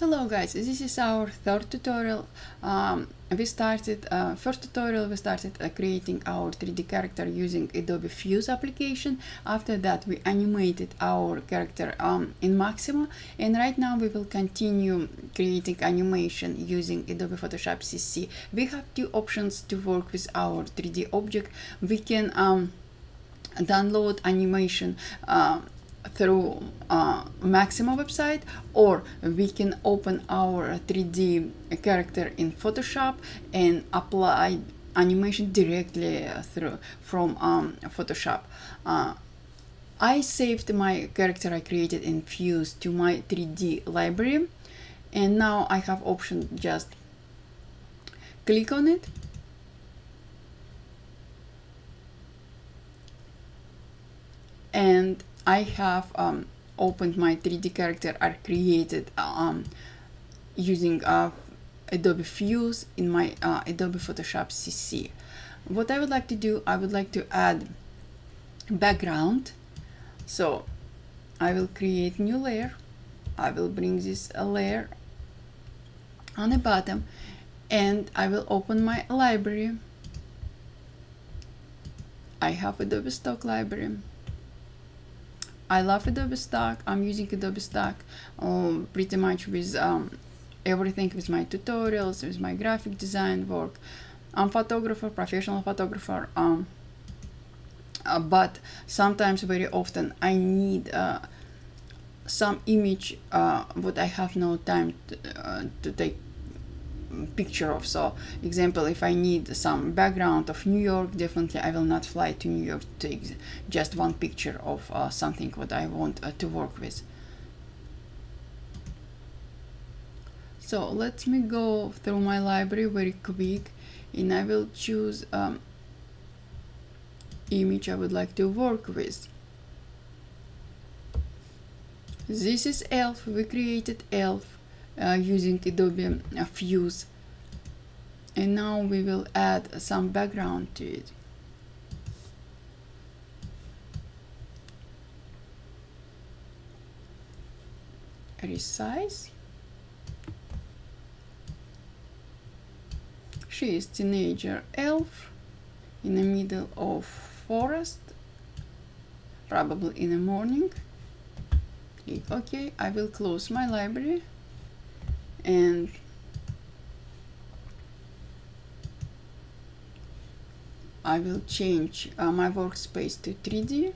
Hello guys, this is our third tutorial. First tutorial we started creating our 3D character using Adobe Fuse application. After that we animated our character in Maximo, and right now we will continue creating animation using Adobe Photoshop CC. We have two options to work with our 3D object. We can download animation through Maximo website, or we can open our 3D character in Photoshop and apply animation directly through from Photoshop. I saved my character I created in Fuse to my 3D library, and now I have option just click on it. And I have opened my 3D character I created using Adobe Fuse in my Adobe Photoshop CC. What I would like to do, I would like to add background. So I will create new layer. I will bring this layer on the bottom, and I will open my library. I have Adobe Stock library. I love Adobe Stock. I'm using Adobe Stock pretty much with everything, with my tutorials, with my graphic design work. I'm photographer, professional photographer, but sometimes, very often, I need some image what I have no time to take picture of. So, example, if I need some background of New York, definitely I will not fly to New York to take just one picture of something what I want to work with. So let me go through my library very quick, and I will choose image I would like to work with. This is Elf. We created Elf using Adobe Fuse, and now we will add some background to it. Resize. She is teenager elf in the middle of forest, probably in the morning. Click OK. I will close my library. And I will change my workspace to 3D.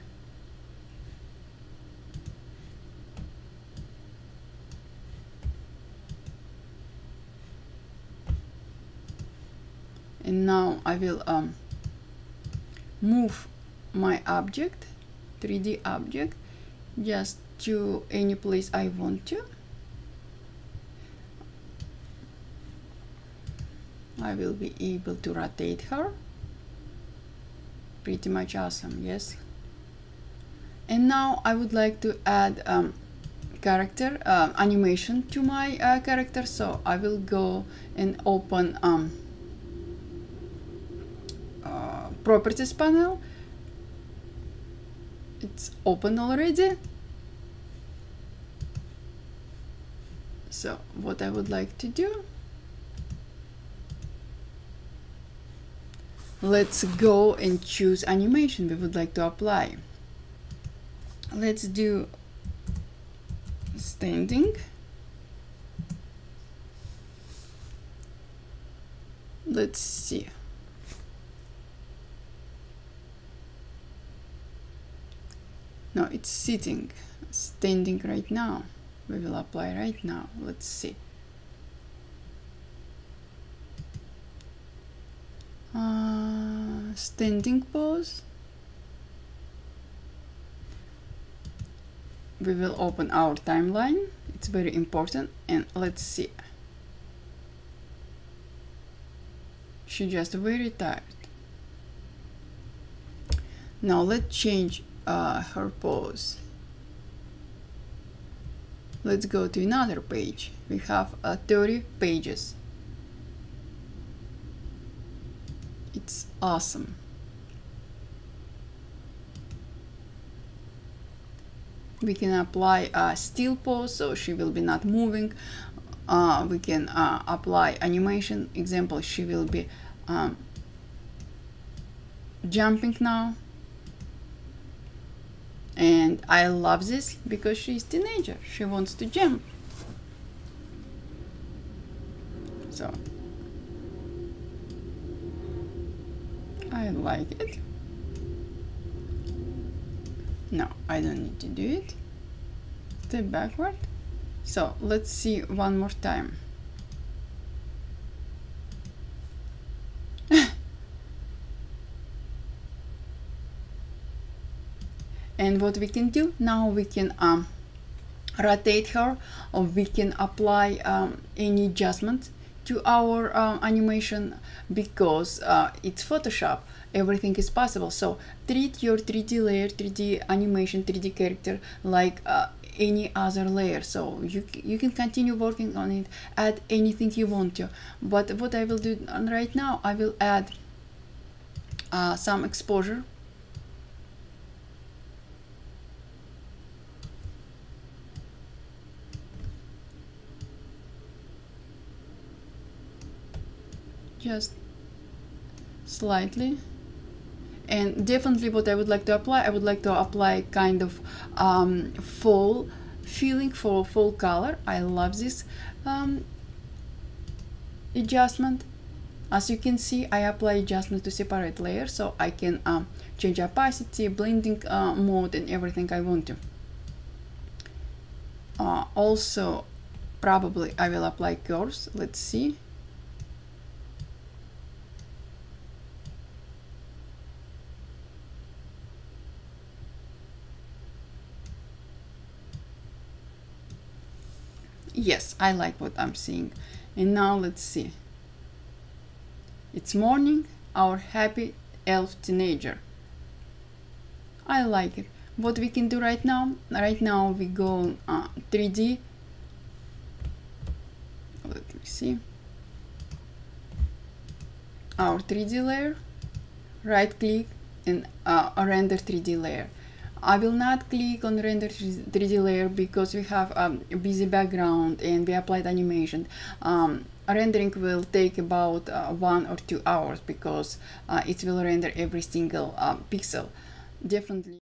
And now I will move my object, 3D object, just to any place I want to. I will be able to rotate her. Pretty much awesome, yes? And now I would like to add character animation to my character. So I will go and open properties panel. It's open already. So what I would like to do, let's go and choose animation we would like to apply. Let's do standing. Let's see. No, it's sitting. Standing right now. We will apply right now. Let's see. Standing pose. We will open our timeline. It's very important. And let's see. She's just very tired. Now let's change her pose. Let's go to another page. We have 30 pages. It's awesome. We can apply a still pose, so she will be not moving. we can apply animation. Example, she will be jumping now. And I love this because she's a teenager. She wants to jump. So I like it. No, I don't need to do it. Step backward. So let's see one more time. And what we can do now, we can rotate her, or we can apply any adjustment to our animation, because it's Photoshop, everything is possible. So treat your 3D layer, 3D animation, 3D character like any other layer. So you can continue working on it, add anything you want to. But what I will do right now, I will add some exposure. Just slightly. And definitely what I would like to apply, I would like to apply kind of fall feeling, for fall color. I love this adjustment. As you can see, I apply adjustment to separate layers, so I can change opacity, blending mode, and everything I want to. Also, probably I will apply curves. Let's see. Yes, I like what I'm seeing. And now let's see. It's morning, our happy elf teenager. I like it. What we can do right now we go 3D. Let me see. Our 3D layer, right click and render 3D layer. I will not click on render 3D layer because we have a busy background and we applied animation. Rendering will take about 1 or 2 hours because it will render every single pixel. Definitely.